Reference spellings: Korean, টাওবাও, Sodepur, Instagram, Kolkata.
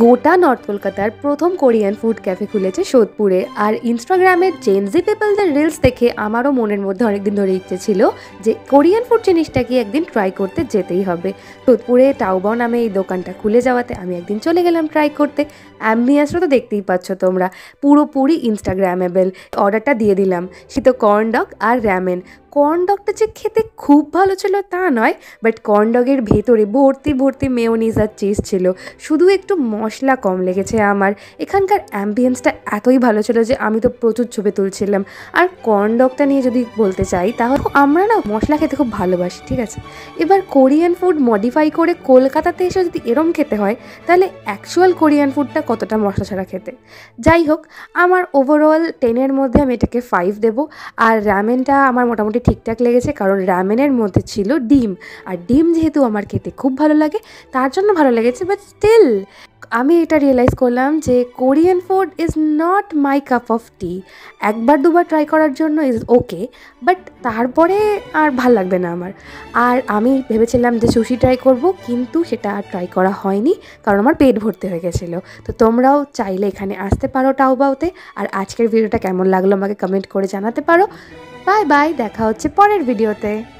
গোটা নর্থ কলকাতার প্রথম কোরিয়ান ফুড ক্যাফে খুলেছে সোদপুরে। আর ইনস্টাগ্রামের জেনজি পিপলদের রিলস দেখে আমারও মনের মধ্যে অনেকদিন ধরে ইচ্ছে ছিল যে কোরিয়ান ফুড জিনিসটাকে একদিন ট্রাই করতে যেতেই হবে। সোদপুরে টাওবাও নামে এই দোকানটা খুলে যাওয়াতে আমি একদিন চলে গেলাম ট্রাই করতে। অ্যাম্বিয়েন্সটা তো দেখতেই পাচ্ছ তোমরা, পুরোপুরি ইনস্টাগ্রামেবেল। অর্ডারটা দিয়ে দিলাম সিদ্ধ কর্ন ডগ আর র্যামেন। কর্ন ডগটা যে খেতে খুব ভালো ছিল তা নয়, বাট কর্ন ডগের ভেতরে ভর্তি ভর্তি মেয়োনিজ আর চিজ ছিল, শুধু একটু মশলা কম লেগেছে আমার। এখানকার অ্যাম্বিয়েন্সটা এতই ভালো ছিল যে আমি তো প্রচুর ছবি তুলছিলাম। আর কর্ন ডগটা নিয়ে যদি বলতে চাই, তাহলে আমরা না মশলা খেতে খুব ভালোবাসি, ঠিক আছে? এবার কোরিয়ান ফুড মডিফাই করে কলকাতাতে এসে যদি এরম খেতে হয়, তাহলে অ্যাকচুয়াল কোরিয়ান ফুডটা কতটা মশলা ছাড়া খেতে। যাই হোক, আমার ওভারঅল 10-এর মধ্যে আমি এটাকে 5 দেবো। আর রামেনটা আমার মোটামুটি ঠিকঠাক লেগেছে, কারণ রামেনের মধ্যে ছিল ডিম, আর ডিম যেহেতু আমার খেতে খুব ভালো লাগে তার জন্য ভালো লেগেছে। বাট স্টিল আমি এটা রিয়েলাইজ করলাম যে Korean food is not my cup of tea. একবার দুবার ট্রাই করার জন্য ইজ ওকে, বাট তারপরে আর ভাল লাগবে না আমার। আর আমি ভেবেছিলাম যে সুশি ট্রাই করব, কিন্তু সেটা আর ট্রাই করা হয়নি, কারণ আমার পেট ভর্তি হয়ে গেছিলো। তো তোমরাও চাইলে এখানে আসতে পারো টাওবাওতে। আর আজকের ভিডিওটা কেমন লাগলো আমাকে কমেন্ট করে জানাতে পারো। বাই বাই, দেখা হচ্ছে পরের ভিডিওতে।